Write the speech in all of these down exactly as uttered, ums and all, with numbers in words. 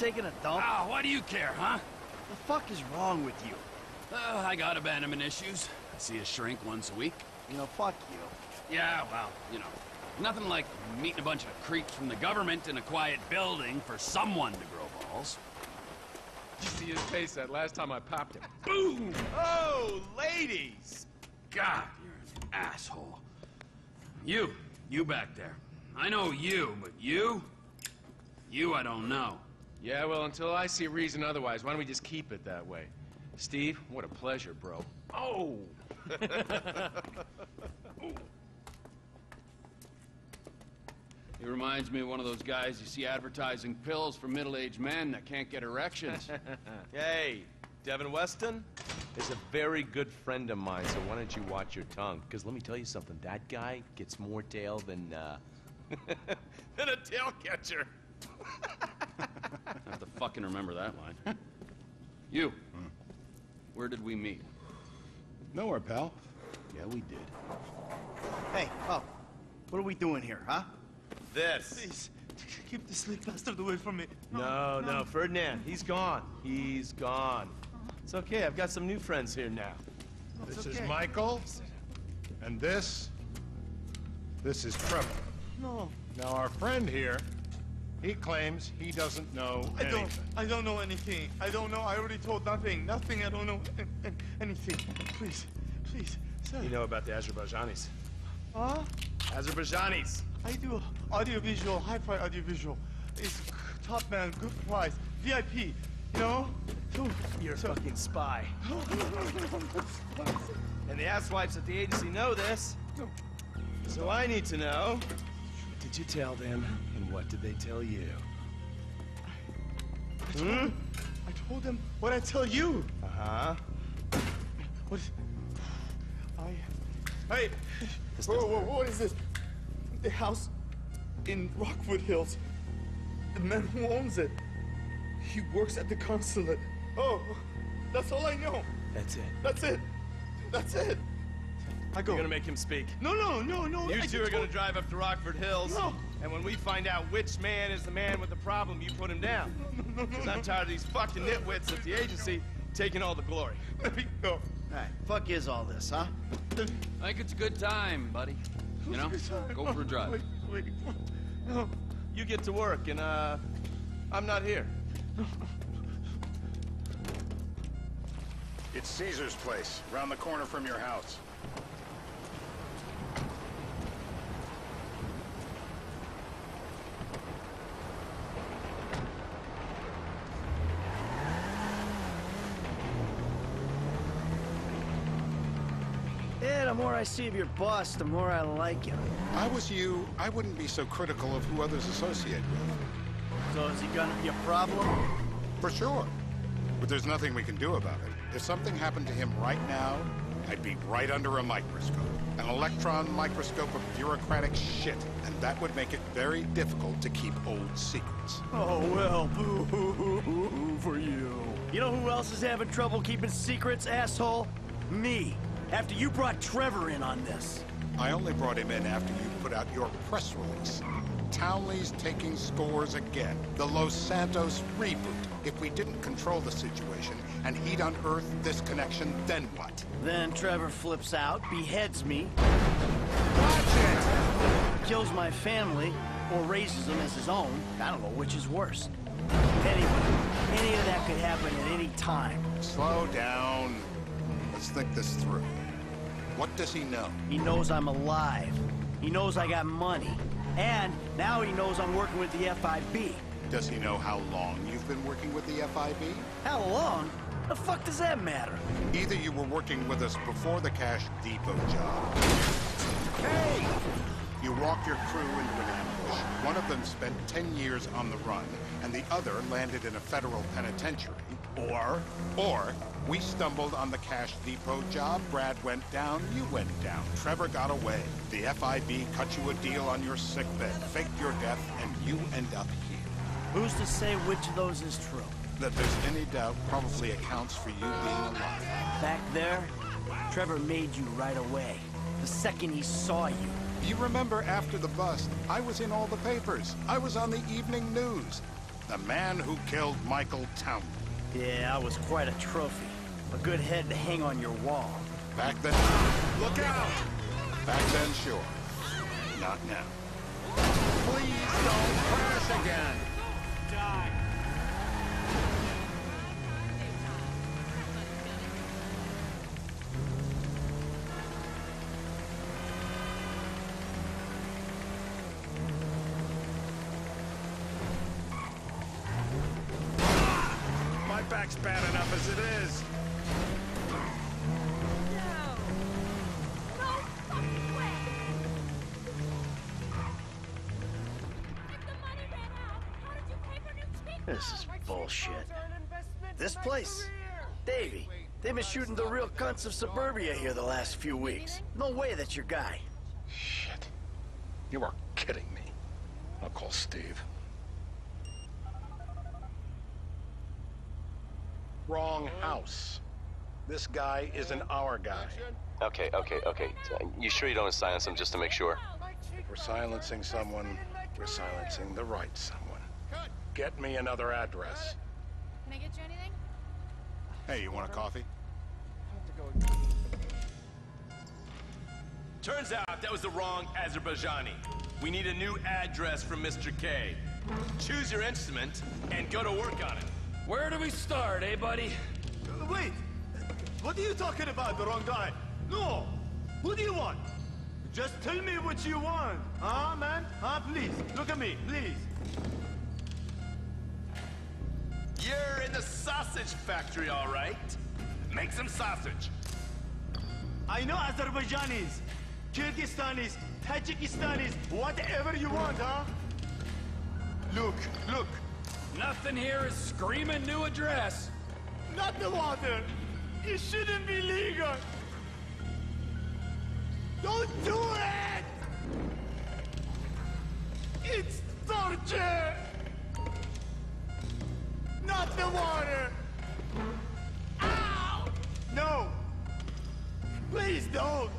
taking a dump? Ah, why do you care, huh? The fuck is wrong with you? Uh, I got abandonment issues. I see a shrink once a week. You know, fuck you. Yeah, well, you know, nothing like meeting a bunch of creeps from the government in a quiet building for someone to grow balls. You see his face that last time I popped him. Boom! Oh, ladies! God, you're an asshole. You, you back there. I know you, but you? You I don't know. Yeah, well, until I see a reason otherwise, why don't we just keep it that way? Steve, what a pleasure, bro. Oh! He reminds me of one of those guys you see advertising pills for middle-aged men that can't get erections. Hey, Devin Weston is a very good friend of mine, so why don't you watch your tongue? Because let me tell you something, that guy gets more tail than, uh... than a tail catcher. I have to fucking remember that line. You. Hmm. Where did we meet? Nowhere, pal. Yeah, we did. Hey, oh. What are we doing here, huh? This. Please, keep the sleep bastard away from me. No, no, no, no, Ferdinand. He's gone. He's gone. It's okay. I've got some new friends here now. No, this okay. is Michael. And this. This is Trevor. No. Now, our friend here. He claims he doesn't know I anything. I don't. I don't know anything. I don't know. I already told nothing. Nothing. I don't know anything. Please. Please. Sir. You know about the Azerbaijanis. Huh? Azerbaijanis. I do audiovisual, hi-fi audiovisual. It's top man, good price, V I P, you know? You're so. a fucking spy. And the asswipes at the agency know this. So I need to know. What did you tell them, and what did they tell you? I, I, told, hmm? them, I told them what I tell you. Uh-huh. What is... I... Hey! Whoa, whoa, whoa, what is this? The house in Rockwood Hills. The man who owns it. He works at the consulate. Oh, that's all I know. That's it. That's it. That's it. I go. You're gonna make him speak. No, no, no, no. You two are gonna drive up to Rockford Hills. No. And when we find out which man is the man with the problem, you put him down. No, no, no, Because no, no, I'm tired of these fucking nitwits at the agency taking all the glory. Let me go. All right. Fuck is all this, huh? I think it's a good time, buddy. You know, go for a drive. Wait, wait. No. You get to work, and uh, I'm not here. It's Caesar's place, around the corner from your house. The more I see of your boss, the more I like him. If I was you, I wouldn't be so critical of who others associate with. So is he gonna be a problem? For sure. But there's nothing we can do about it. If something happened to him right now, I'd be right under a microscope. An electron microscope of bureaucratic shit. And that would make it very difficult to keep old secrets. Oh, well, boo-hoo-hoo-hoo for you. You know who else is having trouble keeping secrets, asshole? Me. After you brought Trevor in on this. I only brought him in after you put out your press release. Townley's taking scores again. The Los Santos reboot. If we didn't control the situation and he'd unearthed this connection, then what? Then Trevor flips out, beheads me. Watch it! Kills my family, or raises them as his own. I don't know which is worse. Anyway, any of that could happen at any time. Slow down. Let's think this through. What does he know? He knows I'm alive. He knows I got money. And now he knows I'm working with the F I B. Does he know how long you've been working with the F I B? How long? The fuck does that matter? Either you were working with us before the Cash Depot job. Hey! You walked your crew into an ambush. One of them spent ten years on the run, and the other landed in a federal penitentiary. Or, or, we stumbled on the Cash Depot job, Brad went down, you went down, Trevor got away, the F I B cut you a deal on your sickbed, faked your death, and you end up here. Who's to say which of those is true? That there's any doubt probably accounts for you being alive. Back there, Trevor made you right away, the second he saw you. You remember after the bust, I was in all the papers, I was on the evening news. the man who killed Michael Townley. Yeah, I was quite a trophy. A good head to hang on your wall. Back then... Look out! Back then, sure. Not now. Please don't crash again! Die. My back's bad enough as it is. This is bullshit. This place? Davey, they've been shooting the real cunts of suburbia here the last few weeks. No way that's your guy. Shit. You are kidding me. I'll call Steve. Wrong house. This guy isn't our guy. Okay, okay, okay. You sure you don't silence him just to make sure? If we're silencing someone, we're silencing the right someone. Get me another address. Can I get you anything? Hey, you want a coffee? Turns out that was the wrong Azerbaijani. We need a new address from Mister K. Choose your instrument and go to work on it. Where do we start, eh, buddy? Uh, wait! What are you talking about, the wrong guy? No! Who do you want? Just tell me what you want. Huh, man? Huh, please. Look at me, please. You're in the sausage factory, all right. Make some sausage. I know Azerbaijanis, Kyrgyzstanis, Tajikistanis, whatever you want, huh? Look, look. Nothing here is screaming new address. Not the water. It shouldn't be legal. Don't do it! It's torture! Not the water! Ow! No! Please don't!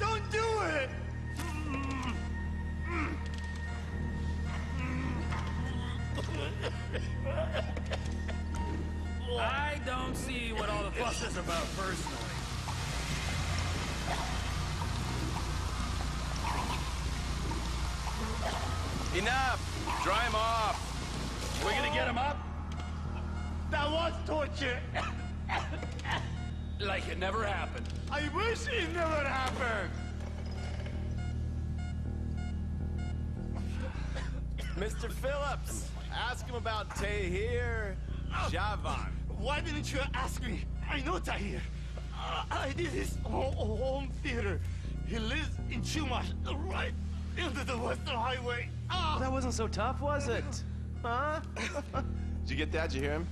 Don't do it! I don't see what all the fuss is about personally. Enough! Dry him off! We're gonna get him up? That was torture. Like it never happened. I wish it never happened. Mister Phillips, ask him about Tahir Javon. Why didn't you ask me? I know Tahir. Uh, I did his home theater. He lives in Chumash, right into the Western Highway. Oh. That wasn't so tough, was it? Huh? Did you get that? Did you hear him?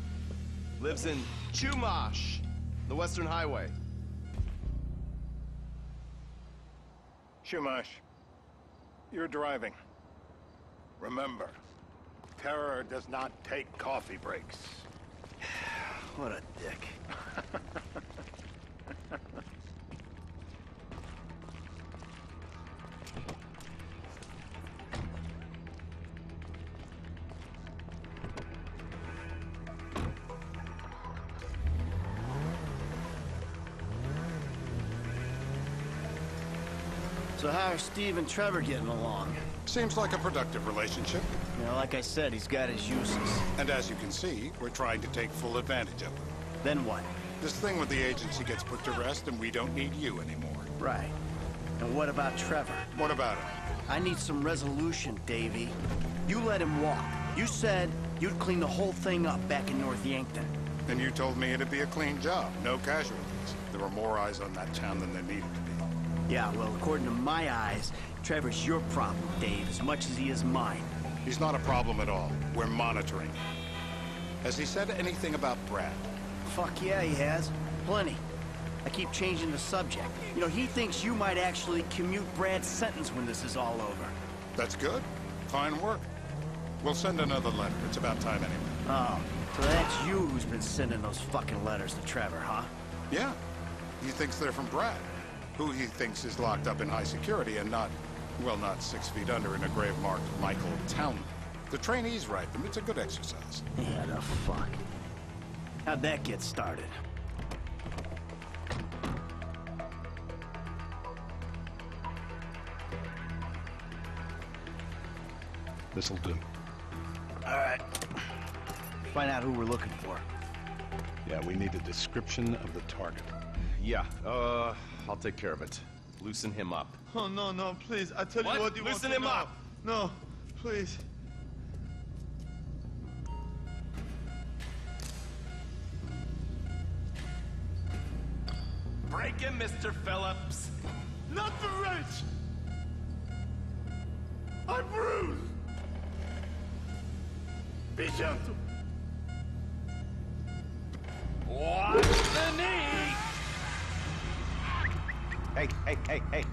Lives in Chumash, the Western Highway. Chumash, you're driving. Remember, terror does not take coffee breaks. What a dick. So how are Steve and Trevor getting along? Seems like a productive relationship. You know, like I said, he's got his uses. And as you can see, we're trying to take full advantage of them. Then what? This thing with the agency gets put to rest and we don't need you anymore. Right. And what about Trevor? What about him? I need some resolution, Davey. You let him walk. You said you'd clean the whole thing up back in North Yankton. And you told me it'd be a clean job, no casualties. There were more eyes on that town than there needed to be. Yeah, well, according to my eyes, Trevor's your problem, Dave, as much as he is mine. He's not a problem at all. We're monitoring. Has he said anything about Brad? Fuck yeah, he has. Plenty. I keep changing the subject. You know, he thinks you might actually commute Brad's sentence when this is all over. That's good. Fine work. We'll send another letter. It's about time anyway. Oh, so that's you who's been sending those fucking letters to Trevor, huh? Yeah. He thinks they're from Brad, who he thinks is locked up in high security and not, well, not six feet under in a grave marked Michael Townley. The trainees write them. It's a good exercise. Yeah, the fuck. How'd that get started? This'll do. All right. Find out who we're looking for. Yeah, we need a description of the target. Yeah, uh, I'll take care of it. Loosen him up. Oh, no, no, please. I tell what? you what you Loosen want Loosen him know. up! No, please. Break him, Mister Phillips. Not the rich! I'm bruised! Be gentle! Watch the knee! Hey, hey, hey, hey.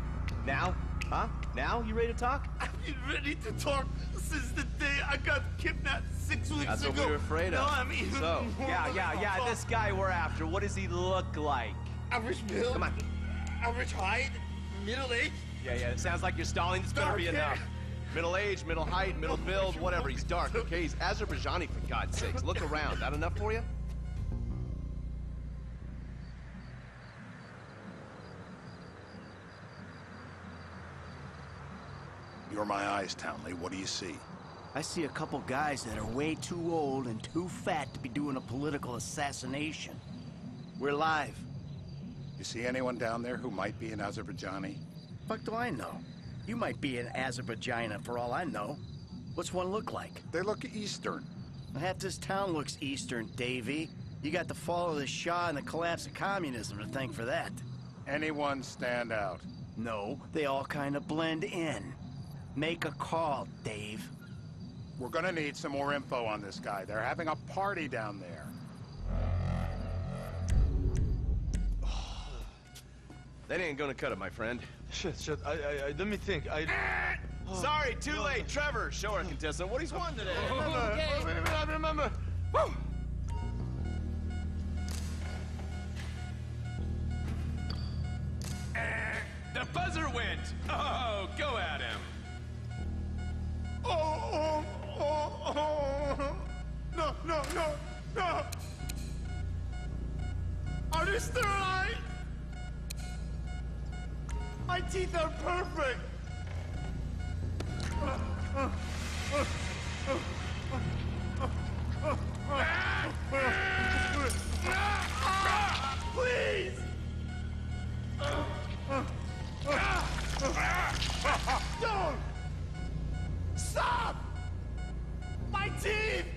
Now? Huh? Now? You ready to talk? I've been ready to talk since the day I got kidnapped six weeks That's ago. That's what we were afraid of. No, I mean... So, yeah, yeah, yeah, this guy we're after, what does he look like? Average build. Come on. Average height. Middle age. Yeah, yeah, it sounds like you're stalling. This better be enough. Middle age, middle height, middle build, whatever. He's dark, okay? He's Azerbaijani, for God's sakes. Look around. That enough for you? You're my eyes, Townley. What do you see? I see a couple guys that are way too old and too fat to be doing a political assassination. We're live. You see anyone down there who might be an Azerbaijani? Fuck do I know? You might be an Azerbaijani for all I know. What's one look like? They look Eastern. Half this town looks Eastern, Davey. You got the fall of the Shah and the collapse of communism to thank for that. Anyone stand out? No, they all kind of blend in. Make a call, Dave. We're gonna need some more info on this guy. They're having a party down there. That ain't gonna cut it, my friend. Shit, shit, I, I, I let me think, I... Ah! Sorry, too oh. late, Trevor! Show our contestant what he's won today! Oh, oh, okay. oh, wait a minute, I remember! Woo! Ah! The buzzer went! Oh, go at him! Oh, oh, oh, oh! No, no, no, no! Are you still alive? My teeth are perfect! Please! Don't! Stop! My teeth!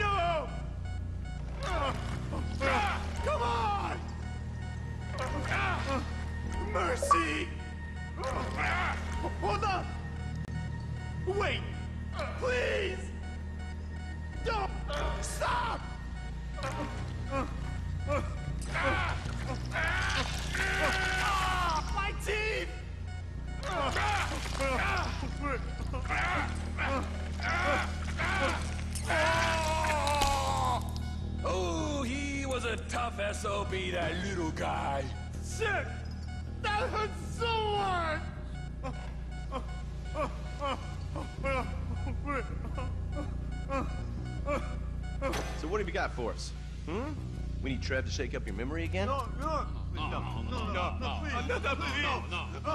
No! Come on! Mercy! Hold on! Wait! Please! Don't! Stop! Ah, my teeth! Oh, he was a tough S O B, that little guy. Shit! That hurts so hard! So what have you got for us? Hmm? We need Trev to shake up your memory again? No, no, no, no, no, no, another beer! No, no, no.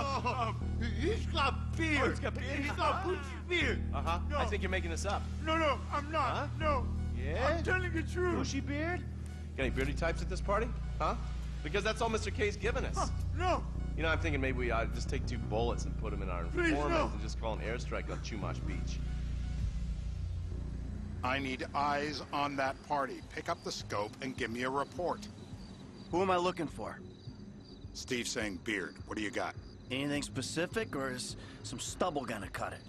He's got beer! Oh, he's got beer? He's got Putin's beer! Uh-huh. No. I think you're making this up. No, no, I'm not. Huh? No. Yeah? I'm telling the truth. Bushy beard? Got any beardy types at this party? Huh? Because that's all Mister K's given us. Uh, no! You know, I'm thinking maybe we ought to just take two bullets and put them in our informants no. and just call an airstrike on Chumash Beach. I need eyes on that party. Pick up the scope and give me a report. Who am I looking for? Steve's saying beard. What do you got? Anything specific, or is some stubble gonna cut it?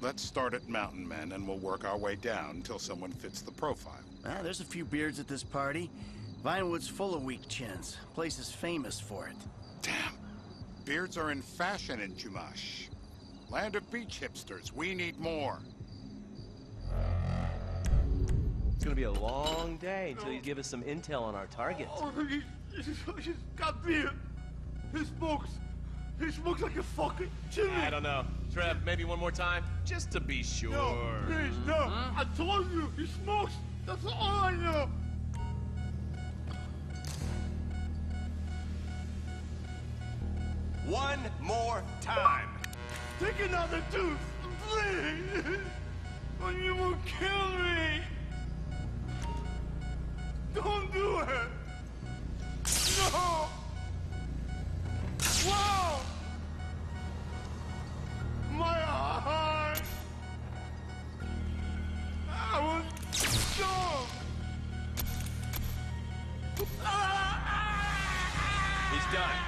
Let's start at Mountain Men, and we'll work our way down until someone fits the profile. Well, there's a few beards at this party. Vinewood's full of weak chins. Place is famous for it. Damn. Beards are in fashion in Chumash. Land of beach hipsters. We need more. It's gonna be a long day until you give us some intel on our target. Oh, he's, he's got beer. He smokes. He smokes like a fucking chimney. I don't know. Trev, maybe one more time? Just to be sure. No, please, no. Huh? I told you, he smokes. That's all I know. One more time. Take another tooth, please. Or you will kill me. Don't do it. No. Wow. My heart. I was dumb. He's done.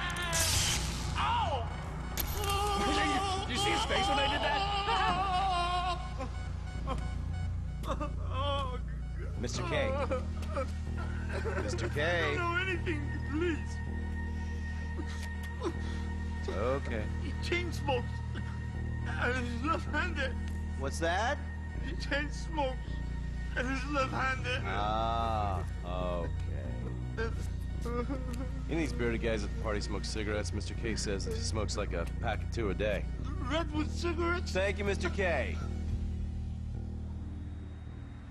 Did you see his face when I did that? Mister K. Mister K. I don't know anything, please. Okay. He chain smokes. And he's left-handed. What's that? He chain smokes. And he's left-handed. Ah, okay. Any of these bearded guys at the party smoke cigarettes. Mister K says that he smokes like a pack of two a day. Redwood cigarettes? Thank you, Mister K.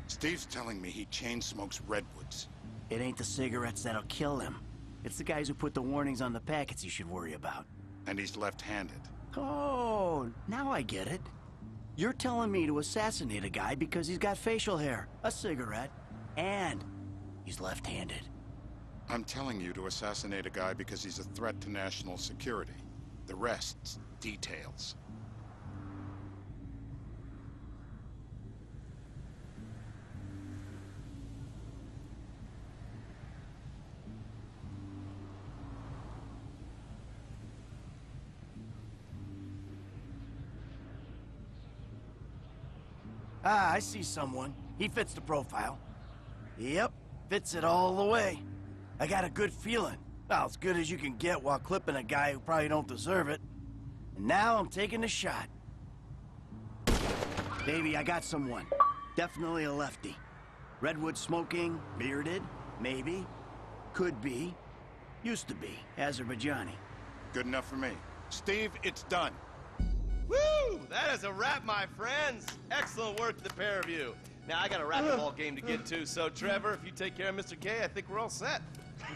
Steve's telling me he chain smokes Redwoods. It ain't the cigarettes that'll kill him. It's the guys who put the warnings on the packets you should worry about. And he's left-handed. Oh, now I get it. You're telling me to assassinate a guy because he's got facial hair, a cigarette, and he's left-handed. I'm telling you to assassinate a guy because he's a threat to national security. The rest's details. Ah, I see someone. He fits the profile. Yep, fits it all the way. I got a good feeling. Well, as good as you can get while clipping a guy who probably don't deserve it. And now I'm taking the shot. Baby, I got someone. Definitely a lefty. Redwood smoking, bearded, maybe. Could be. Used to be. Azerbaijani. Good enough for me. Steve, it's done. Woo! That is a wrap, my friends. Excellent work to the pair of you. Now, I got a racquetball game to get to, so Trevor, if you take care of Mister K, I think we're all set.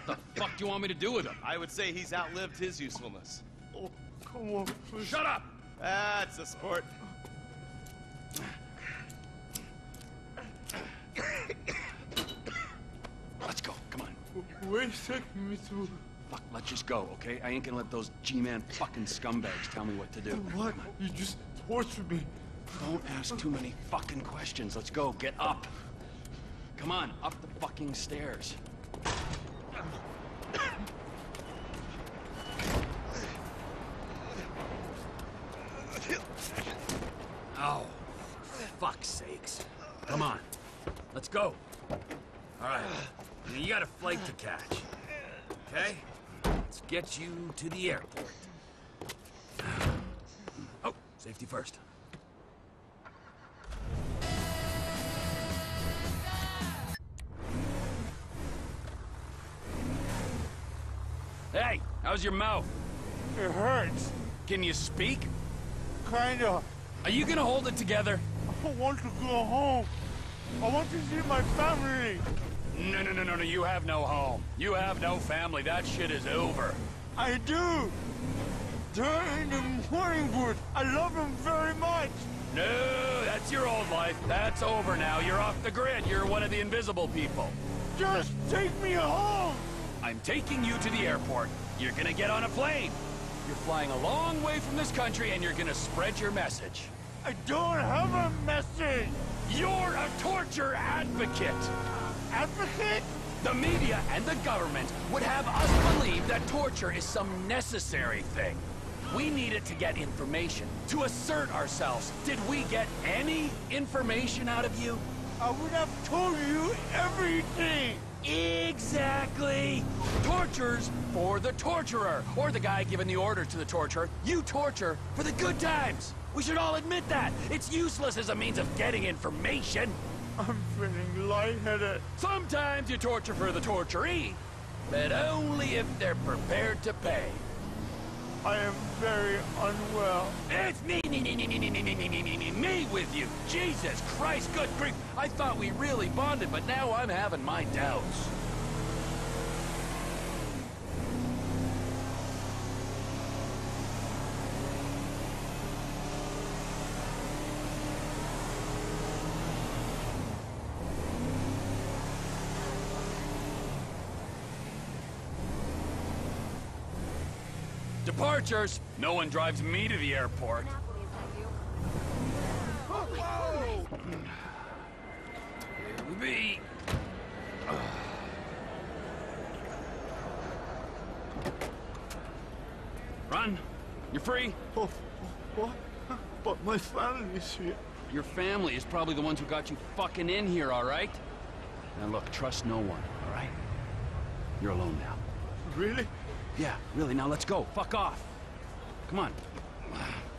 What the fuck do you want me to do with him? I would say he's outlived his usefulness. Oh, come on, please. Shut up! That's a sport. Let's go, come on. Wait a second, Mister Fuck, let's just go, okay? I ain't gonna let those G-Man fucking scumbags tell me what to do. What? You just tortured me. Don't ask too many fucking questions. Let's go. Get up. Come on, up the fucking stairs. Oh, fuck's sakes. Come on. Let's go. All right. You got a flight to catch. Okay? Let's get you to the airport. Oh, safety first. Hey, how's your mouth? It hurts. Can you speak? Kinda. Are you gonna hold it together? I want to go home. I want to see my family. No, no, no, no, no. You have no home. You have no family. That shit is over. I do. They're in the morning wood. I love them very much. No, that's your old life. That's over now. You're off the grid. You're one of the invisible people. Just take me home. I'm taking you to the airport. You're gonna get on a plane. You're flying a long way from this country, and you're gonna spread your message. I don't have a message. You're a torture advocate. Advocate? The media and the government would have us believe that torture is some necessary thing. We need it to get information, to assert ourselves. Did we get any information out of you? I would have told you everything. Exactly! Tortures for the torturer, or the guy giving the order to the torturer. You torture for the good times! We should all admit that! It's useless as a means of getting information! I'm feeling lightheaded. Sometimes you torture for the torturee, but only if they're prepared to pay. I am very unwell. It's me, me, me, me, me, me, me, me, me, me, me, me with you. Jesus Christ, good grief. I thought we really bonded, but now I'm having my doubts. Departures! No one drives me to the airport. Oh, B. Run! You're free! Oh, what? But my family is here. Your family is probably the ones who got you fucking in here, alright? Now look, trust no one, alright? You're alone now. Really? Yeah, really, now let's go. Fuck off. Come on.